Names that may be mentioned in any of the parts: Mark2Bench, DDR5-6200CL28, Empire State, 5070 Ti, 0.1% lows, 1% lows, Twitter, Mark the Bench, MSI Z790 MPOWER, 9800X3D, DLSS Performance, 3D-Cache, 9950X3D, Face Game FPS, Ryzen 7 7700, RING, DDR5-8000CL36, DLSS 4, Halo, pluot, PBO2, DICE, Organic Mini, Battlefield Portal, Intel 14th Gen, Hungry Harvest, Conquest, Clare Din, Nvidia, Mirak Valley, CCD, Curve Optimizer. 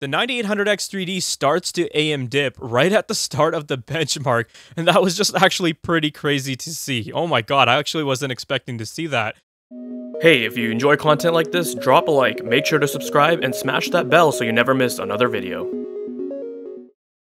The 9800X3D starts to AM dip right at the start of the benchmark, and that was just actually pretty crazy to see. Oh my god, I actually wasn't expecting to see that. Hey, if you enjoy content like this, drop a like, make sure to subscribe, and smash that bell so you never miss another video.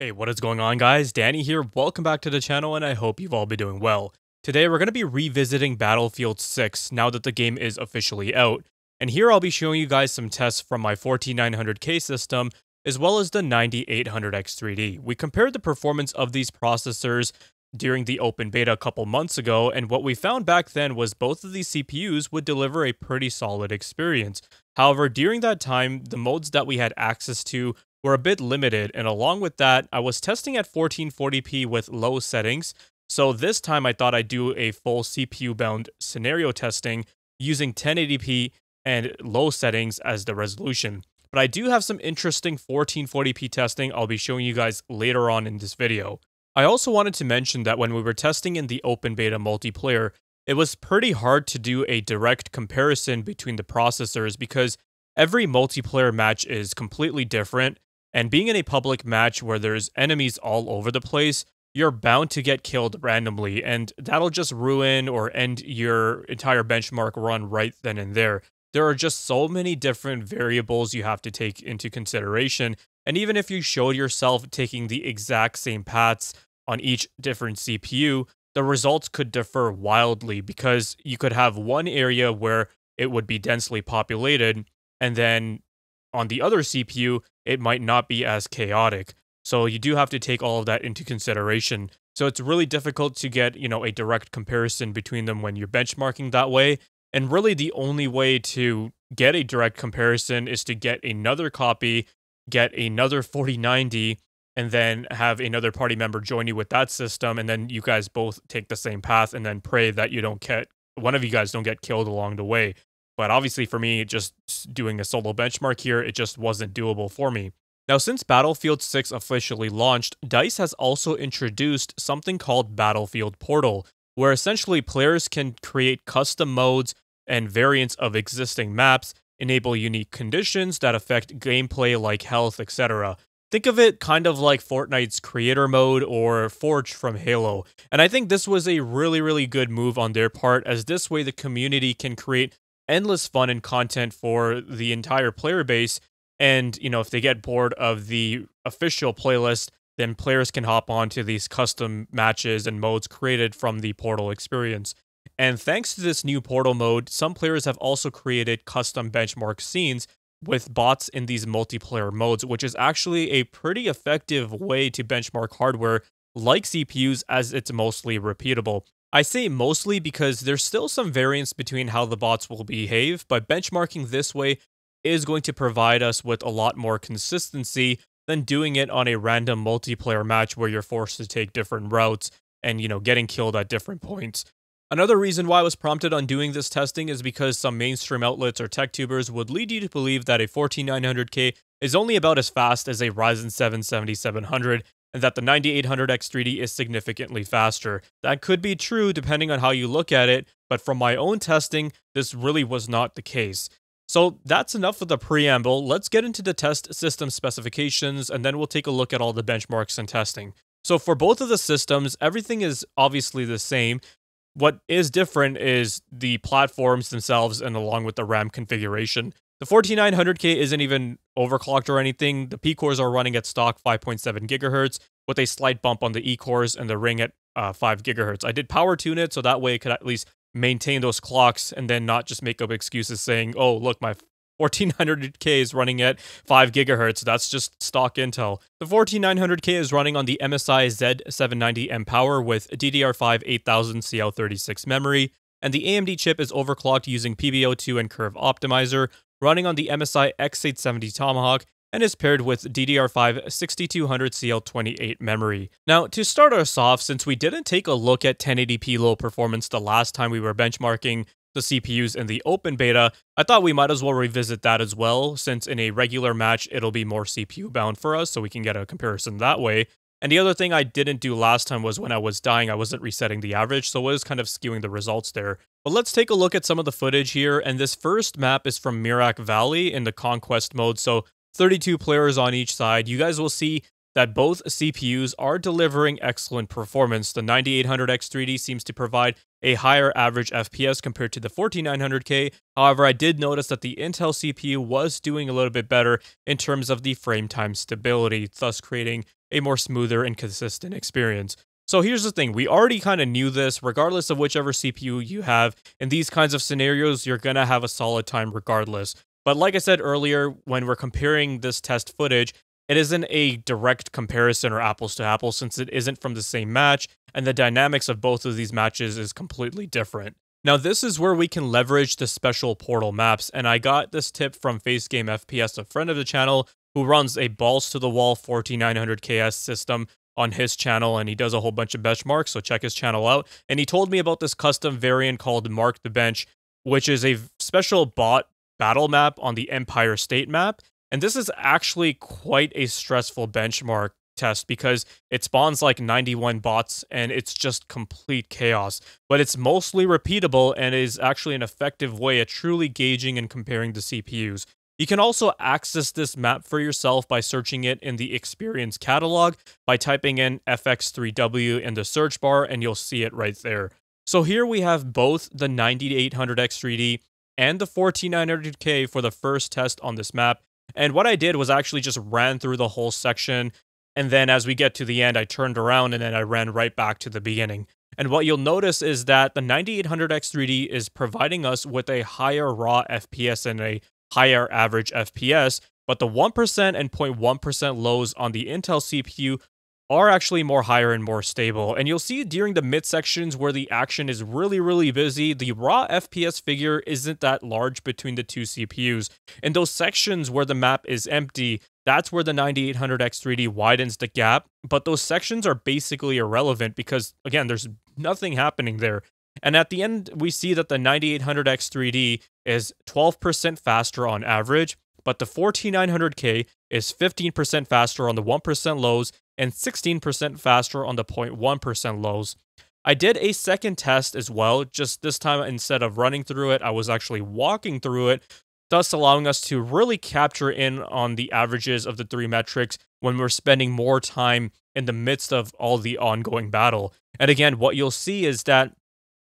Hey, what is going on guys? Danny here, welcome back to the channel, and I hope you've all been doing well. Today we're going to be revisiting Battlefield 6 now that the game is officially out. And here I'll be showing you guys some tests from my 14900K system, as well as the 9800X3D. We compared the performance of these processors during the open beta a couple months ago, and what we found back then was both of these CPUs would deliver a pretty solid experience. However, during that time, the modes that we had access to were a bit limited, and along with that, I was testing at 1440p with low settings, so this time I thought I'd do a full CPU-bound scenario testing using 1080p and low settings as the resolution. But I do have some interesting 1440p testing I'll be showing you guys later on in this video. I also wanted to mention that when we were testing in the open beta multiplayer, it was pretty hard to do a direct comparison between the processors because every multiplayer match is completely different, and being in a public match where there's enemies all over the place, you're bound to get killed randomly, and that'll just ruin or end your entire benchmark run right then and there. There are just so many different variables you have to take into consideration, and even if you showed yourself taking the exact same paths on each different CPU, the results could differ wildly because you could have one area where it would be densely populated, and then on the other CPU, it might not be as chaotic. So you do have to take all of that into consideration. So it's really difficult to get, a direct comparison between them when you're benchmarking that way. And really the only way to get a direct comparison is to get another copy, get another 4090, and then have another party member join you with that system, and then you guys both take the same path and then pray that you don't get, one of you guys don't get killed along the way. But obviously for me, just doing a solo benchmark here, it just wasn't doable for me. Now, since Battlefield 6 officially launched, DICE has also introduced something called Battlefield Portal, where essentially players can create custom modes and variants of existing maps, enable unique conditions that affect gameplay like health, etc. Think of it kind of like Fortnite's creator mode or Forge from Halo. And I think this was a really good move on their part, as this way the community can create endless fun and content for the entire player base. And, if they get bored of the official playlist, then players can hop on to these custom matches and modes created from the Portal experience. And thanks to this new Portal mode, some players have also created custom benchmark scenes with bots in these multiplayer modes, which is actually a pretty effective way to benchmark hardware like CPUs, as it's mostly repeatable. I say mostly because there's still some variance between how the bots will behave, but benchmarking this way is going to provide us with a lot more consistency than doing it on a random multiplayer match where you're forced to take different routes and, getting killed at different points. Another reason why I was prompted on doing this testing is because some mainstream outlets or tech tubers would lead you to believe that a 14900K is only about as fast as a Ryzen 7 7700 and that the 9800X3D is significantly faster. That could be true depending on how you look at it, but from my own testing, this really was not the case. So that's enough of the preamble. Let's get into the test system specifications, and then we'll take a look at all the benchmarks and testing. So for both of the systems, everything is obviously the same. What is different is the platforms themselves and along with the RAM configuration. The 14900K isn't even overclocked or anything. The P cores are running at stock 5.7 GHz with a slight bump on the E cores and the ring at 5 GHz. I did power tune it so that way it could at least maintain those clocks and then not just make up excuses saying, oh, look, my 14900K is running at 5 GHz. That's just stock Intel. The 14900K is running on the MSI Z790 MPOWER with DDR5-8000CL36 memory, and the AMD chip is overclocked using PBO2 and Curve Optimizer, running on the MSI X870 Tomahawk, and is paired with DDR5-6200CL28 memory. Now, to start us off, since we didn't take a look at 1080p low performance the last time we were benchmarking the CPUs in the open beta, I thought we might as well revisit that as well, since in a regular match, it'll be more CPU bound for us, so we can get a comparison that way. And the other thing I didn't do last time was when I was dying, I wasn't resetting the average, so it was kind of skewing the results there. But let's take a look at some of the footage here, and this first map is from Mirak Valley in the Conquest mode, so 32 players on each side, you guys will see that both CPUs are delivering excellent performance. The 9800X3D seems to provide a higher average FPS compared to the 14900K. However, I did notice that the Intel CPU was doing a little bit better in terms of the frame time stability, thus creating a more smoother and consistent experience. So here's the thing, we already kind of knew this. Regardless of whichever CPU you have, in these kinds of scenarios, you're gonna have a solid time regardless. But like I said earlier, when we're comparing this test footage, it isn't a direct comparison or apples to apples since it isn't from the same match, and the dynamics of both of these matches is completely different. Now this is where we can leverage the special portal maps, and I got this tip from Face Game FPS, a friend of the channel who runs a balls to the wall 14900KS system on his channel, and he does a whole bunch of benchmarks, so check his channel out. And he told me about this custom variant called Mark the Bench, which is a special bot battle map on the Empire State map. And this is actually quite a stressful benchmark test because it spawns like 91 bots and it's just complete chaos. But it's mostly repeatable and is actually an effective way of truly gauging and comparing the CPUs. You can also access this map for yourself by searching it in the experience catalog by typing in FX3W in the search bar, and you'll see it right there. So here we have both the 9800X3D and the 14900K for the first test on this map. And what I did was actually just ran through the whole section, and then as we get to the end, I turned around and then I ran right back to the beginning. And what you'll notice is that the 9800X3D is providing us with a higher raw FPS and a higher average FPS, but the 1% and 0.1% lows on the Intel CPU are actually more higher and more stable. And you'll see during the mid sections where the action is really busy, the raw FPS figure isn't that large between the two CPUs. In those sections where the map is empty, that's where the 9800X3D widens the gap, but those sections are basically irrelevant because, again, there's nothing happening there. And at the end, we see that the 9800X3D is 12% faster on average, but the 14900K is 15% faster on the 1% lows and 16% faster on the 0.1% lows. I did a second test as well, just this time instead of running through it, I was actually walking through it, thus allowing us to really capture in on the averages of the three metrics when we're spending more time in the midst of all the ongoing battle. And again, what you'll see is that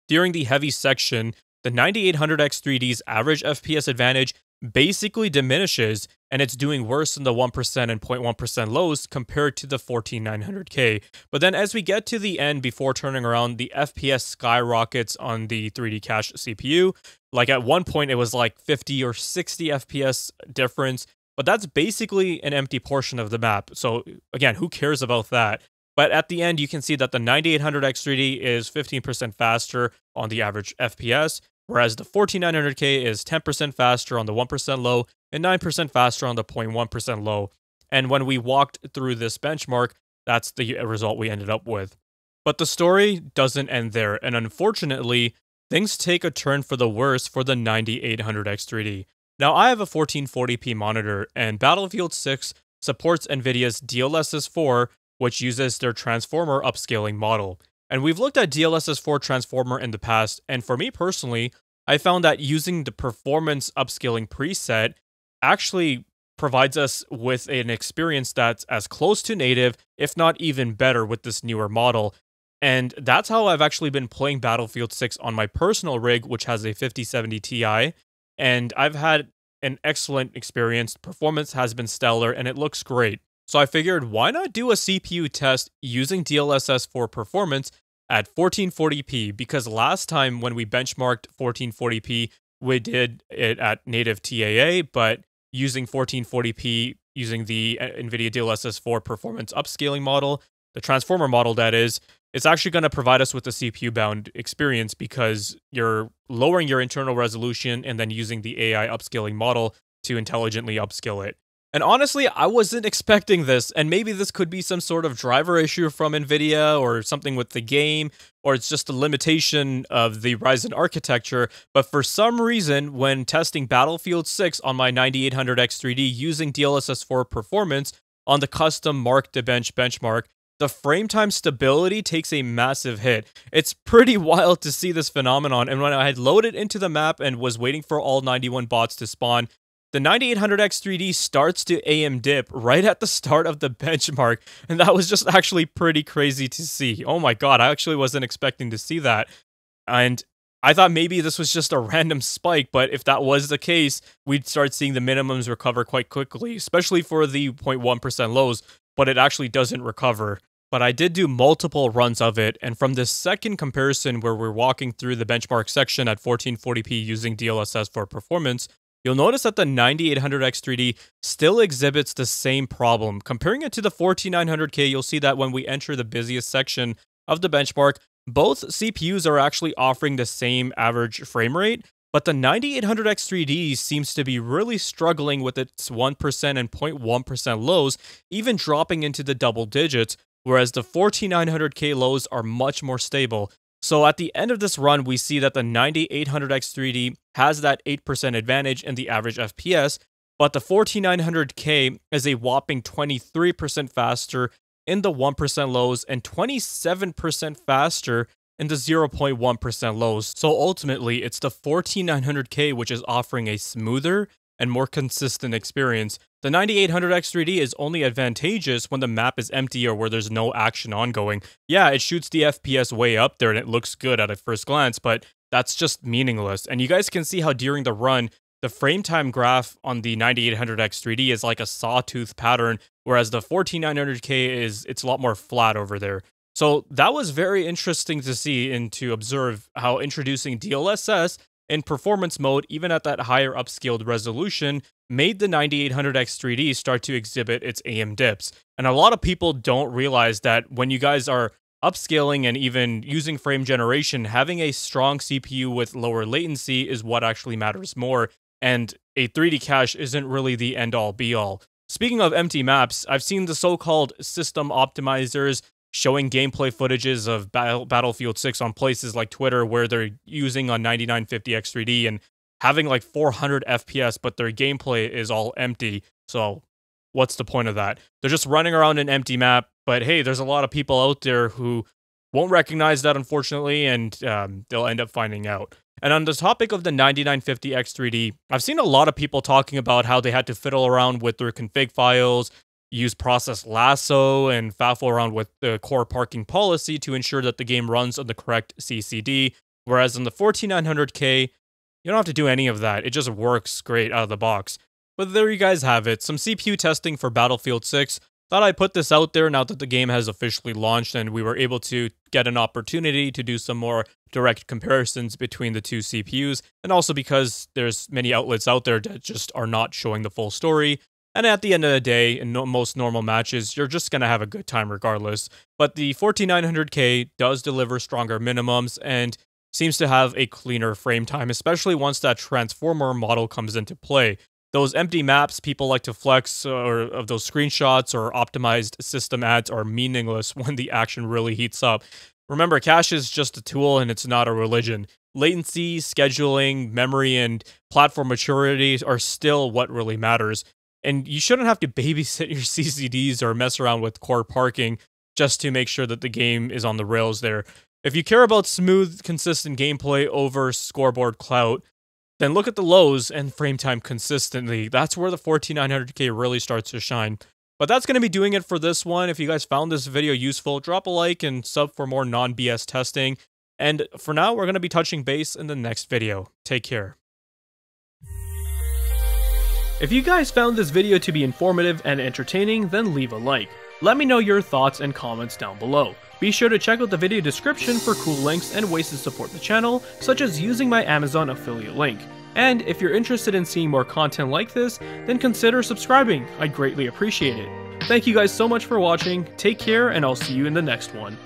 during the heavy section, the 9800X3D's average FPS advantage basically diminishes, and it's doing worse than the 1% and 0.1% lows compared to the 14900K. But then as we get to the end before turning around, the FPS skyrockets on the 3D-Cache CPU. Like at one point, it was like 50 or 60 FPS difference, but that's basically an empty portion of the map. So again, who cares about that? But at the end, you can see that the 9800X3D is 15% faster on the average FPS, whereas the 14900K is 10% faster on the 1% low and 9% faster on the 0.1% low. And when we walked through this benchmark, that's the result we ended up with. But the story doesn't end there, and unfortunately, things take a turn for the worse for the 9800X3D. Now, I have a 1440p monitor, and Battlefield 6 supports Nvidia's DLSS 4, which uses their transformer upscaling model. And we've looked at DLSS 4 transformer in the past, and for me personally, I found that using the performance upscaling preset actually provides us with an experience that's as close to native, if not even better with this newer model. And that's how I've actually been playing Battlefield 6 on my personal rig, which has a 5070 Ti, and I've had an excellent experience. Performance has been stellar, and it looks great. So I figured, why not do a CPU test using DLSS 4 performance at 1440p? Because last time when we benchmarked 1440p, we did it at native TAA, but using 1440p, using the NVIDIA DLSS 4 performance upscaling model, the transformer model that is, it's actually going to provide us with a CPU-bound experience because you're lowering your internal resolution and then using the AI upscaling model to intelligently upscale it. And honestly, I wasn't expecting this, and maybe this could be some sort of driver issue from NVIDIA or something with the game, or it's just a limitation of the Ryzen architecture, but for some reason, when testing Battlefield 6 on my 9800X3D using DLSS 4 performance on the custom Mark2Bench benchmark, the frame time stability takes a massive hit. It's pretty wild to see this phenomenon, and when I had loaded into the map and was waiting for all 91 bots to spawn, The 9800X3D starts to AM dip right at the start of the benchmark, and that was just actually pretty crazy to see. Oh my god, I actually wasn't expecting to see that. And I thought maybe this was just a random spike, but if that was the case, we'd start seeing the minimums recover quite quickly, especially for the 0.1% lows, but it actually doesn't recover. But I did do multiple runs of it, and from this second comparison where we're walking through the benchmark section at 1440p using DLSS 4 performance, you'll notice that the 9800X3D still exhibits the same problem. Comparing it to the 14900K, you'll see that when we enter the busiest section of the benchmark, both CPUs are actually offering the same average frame rate, but the 9800X3D seems to be really struggling with its 1% and 0.1% lows, even dropping into the double digits, whereas the 14900K lows are much more stable. So at the end of this run, we see that the 9800X3D has that 8% advantage in the average FPS, but the 14900K is a whopping 23% faster in the 1% lows and 27% faster in the 0.1% lows. So ultimately, it's the 14900K which is offering a smoother and more consistent experience. The 9800X3D is only advantageous when the map is empty or where there's no action ongoing. Yeah, it shoots the FPS way up there and it looks good at a first glance, but that's just meaningless. And you guys can see how during the run, the frame time graph on the 9800X3D is like a sawtooth pattern, whereas the 14900K it's a lot more flat over there. So that was very interesting to see and to observe how introducing DLSS in performance mode, even at that higher upscaled resolution, made the 9800X3D start to exhibit its AM dips. And a lot of people don't realize that when you guys are upscaling and even using frame generation, having a strong CPU with lower latency is what actually matters more, and a 3D cache isn't really the end-all be-all. Speaking of empty maps, I've seen the so-called system optimizers showing gameplay footages of Battlefield 6 on places like Twitter where they're using on 9950X3D and having like 400 FPS, but their gameplay is all empty. So what's the point of that? They're just running around an empty map, but hey, there's a lot of people out there who won't recognize that, unfortunately, and they'll end up finding out. And on the topic of the 9950X3D, I've seen a lot of people talking about how they had to fiddle around with their config files, use process lasso, and faffle around with the core parking policy to ensure that the game runs on the correct CCD, whereas on the 14900K, you don't have to do any of that. It just works great out of the box. But there you guys have it, some CPU testing for Battlefield 6. Thought I'd put this out there now that the game has officially launched and we were able to get an opportunity to do some more direct comparisons between the two CPUs, and also because there's many outlets out there that just are not showing the full story. And at the end of the day, in most normal matches, you're just going to have a good time regardless. But the 14900K does deliver stronger minimums and seems to have a cleaner frame time, especially once that transformer model comes into play. Those empty maps people like to flex or of those screenshots or optimized system ads are meaningless when the action really heats up. Remember, cache is just a tool and it's not a religion. Latency, scheduling, memory, and platform maturity are still what really matters. And you shouldn't have to babysit your CCDs or mess around with core parking just to make sure that the game is on the rails there. If you care about smooth, consistent gameplay over scoreboard clout, then look at the lows and frame time consistently. That's where the 14900K really starts to shine. But that's going to be doing it for this one. If you guys found this video useful, drop a like and sub for more non-BS testing. And for now, we're going to be touching base in the next video. Take care. If you guys found this video to be informative and entertaining, then leave a like. Let me know your thoughts and comments down below. Be sure to check out the video description for cool links and ways to support the channel, such as using my Amazon affiliate link. And if you're interested in seeing more content like this, then consider subscribing. I'd greatly appreciate it. Thank you guys so much for watching, take care, and I'll see you in the next one.